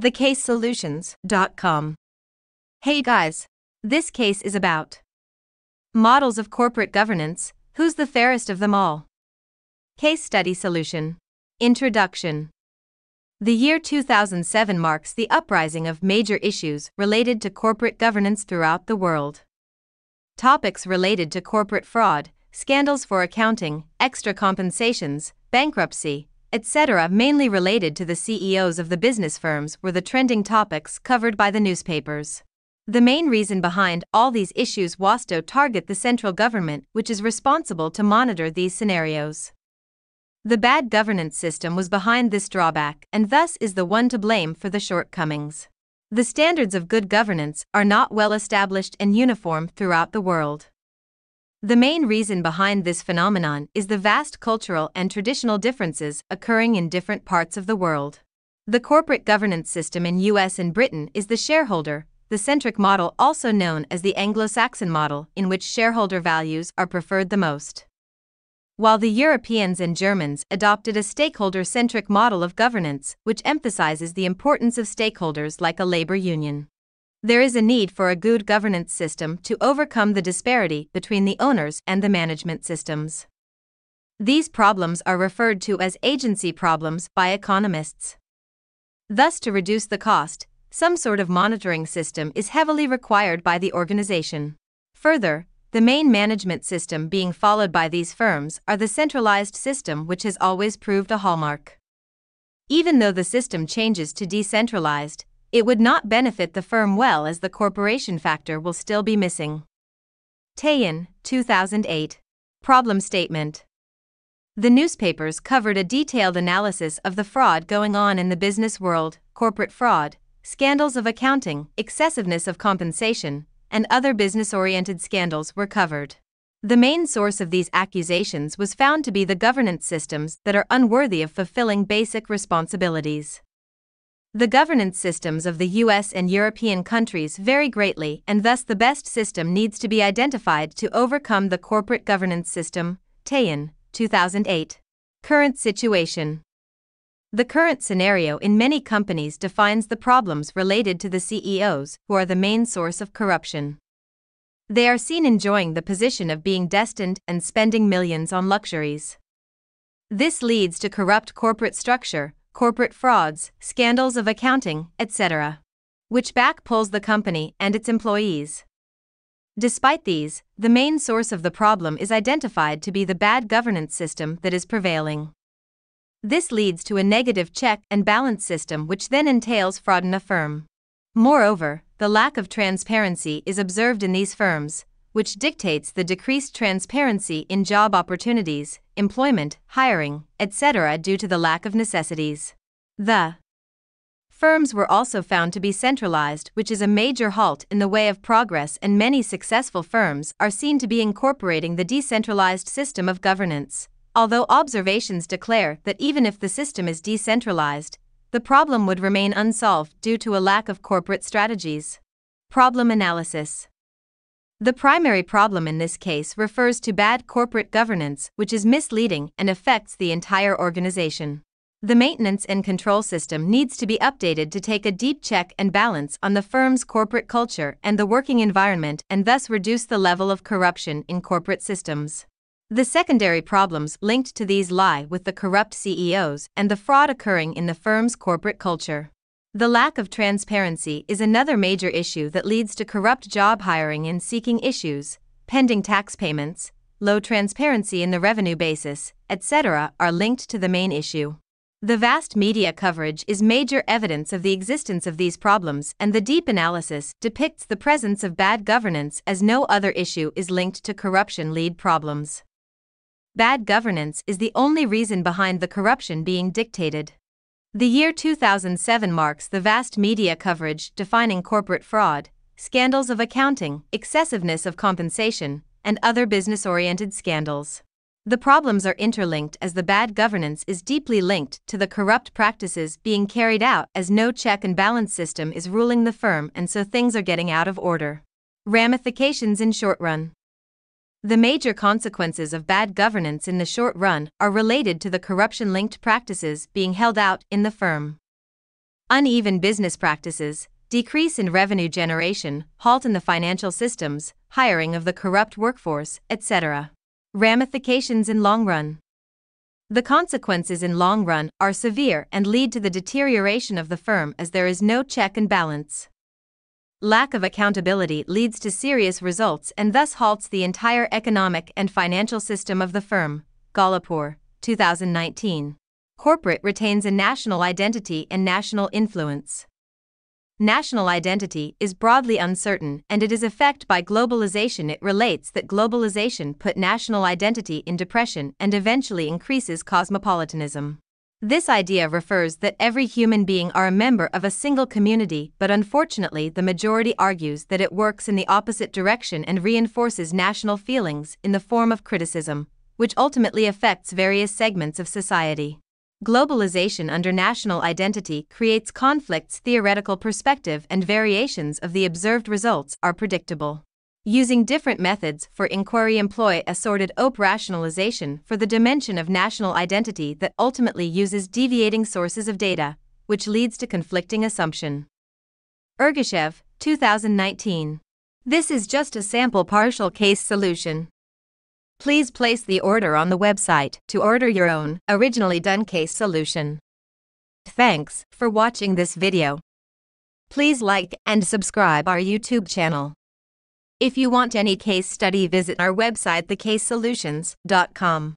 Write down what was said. TheCaseSolutions.com. Hey guys, this case is about models of corporate governance, who's the fairest of them all? Case study solution. Introduction. The year 2007 marks the uprising of major issues related to corporate governance throughout the world. Topics related to corporate fraud, scandals for accounting, extra compensations, bankruptcy, etc., mainly related to the CEOs of the business firms, were the trending topics covered by the newspapers. The main reason behind all these issues was to target the central government, which is responsible to monitor these scenarios. The bad governance system was behind this drawback and thus is the one to blame for the shortcomings. The standards of good governance are not well established and uniform throughout the world. The main reason behind this phenomenon is the vast cultural and traditional differences occurring in different parts of the world. The corporate governance system in US and Britain is the shareholder-centric model, also known as the Anglo-Saxon model, in which shareholder values are preferred the most. While the Europeans and Germans adopted a stakeholder-centric model of governance, which emphasizes the importance of stakeholders like a labor union. There is a need for a good governance system to overcome the disparity between the owners and the management systems. These problems are referred to as agency problems by economists. Thus, to reduce the cost, some sort of monitoring system is heavily required by the organization. Further, the main management system being followed by these firms are the centralized system, which has always proved a hallmark. Even though the system changes to decentralized, it would not benefit the firm well, as the corporation factor will still be missing. Tayan, 2008. Problem statement. The newspapers covered a detailed analysis of the fraud going on in the business world, corporate fraud, scandals of accounting, excessiveness of compensation, and other business-oriented scandals were covered. The main source of these accusations was found to be the governance systems that are unworthy of fulfilling basic responsibilities. The governance systems of the US and European countries vary greatly, and thus the best system needs to be identified to overcome the corporate governance system. Tayan, 2008. Current situation. The current scenario in many companies defines the problems related to the CEOs, who are the main source of corruption. They are seen enjoying the position of being destined and spending millions on luxuries. This leads to corrupt corporate structure, corporate frauds, scandals of accounting, etc., which backpulls the company and its employees. Despite these, the main source of the problem is identified to be the bad governance system that is prevailing. This leads to a negative check and balance system, which then entails fraud in a firm. Moreover, the lack of transparency is observed in these firms, which dictates the decreased transparency in job opportunities, employment, hiring, etc., due to the lack of necessities. The firms were also found to be centralized, which is a major halt in the way of progress, and many successful firms are seen to be incorporating the decentralized system of governance, although observations declare that even if the system is decentralized, the problem would remain unsolved due to a lack of corporate strategies. Problem analysis. The primary problem in this case refers to bad corporate governance, which is misleading and affects the entire organization. The maintenance and control system needs to be updated to take a deep check and balance on the firm's corporate culture and the working environment, and thus reduce the level of corruption in corporate systems. The secondary problems linked to these lie with the corrupt CEOs and the fraud occurring in the firm's corporate culture. The lack of transparency is another major issue that leads to corrupt job hiring and seeking issues, pending tax payments, low transparency in the revenue basis, etc., are linked to the main issue. The vast media coverage is major evidence of the existence of these problems, and the deep analysis depicts the presence of bad governance, as no other issue is linked to corruption lead problems. Bad governance is the only reason behind the corruption being dictated. The year 2007 marks the vast media coverage defining corporate fraud, scandals of accounting, excessiveness of compensation, and other business-oriented scandals. The problems are interlinked, as the bad governance is deeply linked to the corrupt practices being carried out, as no check and balance system is ruling the firm, and so things are getting out of order. Ramifications in short run. The major consequences of bad governance in the short run are related to the corruption-linked practices being held out in the firm. uneven business practices, decrease in revenue generation, halt in the financial systems, hiring of the corrupt workforce, etc. Ramifications in long run. The consequences in long run are severe and lead to the deterioration of the firm as there is no check and balance. Lack of accountability leads to serious results and thus halts the entire economic and financial system of the firm. Galapour, 2019. Corporate retains a national identity and national influence. National identity is broadly uncertain and it is affected by globalization. It relates that globalization put national identity in depression and eventually increases cosmopolitanism. This idea refers that every human being are a member of a single community, but unfortunately the majority argues that it works in the opposite direction and reinforces national feelings in the form of criticism, which ultimately affects various segments of society. Globalization under national identity creates conflicts. Theoretical perspective and variations of the observed results are predictable. Using different methods for inquiry employ assorted op rationalization for the dimension of national identity that ultimately uses deviating sources of data, which leads to conflicting assumption. Ergashev, 2019. This is just a sample partial case solution. Please place the order on the website to order your own originally done case solution. Thanks for watching this video. Please like and subscribe our YouTube channel. If you want any case study, visit our website TheCaseSolutions.com.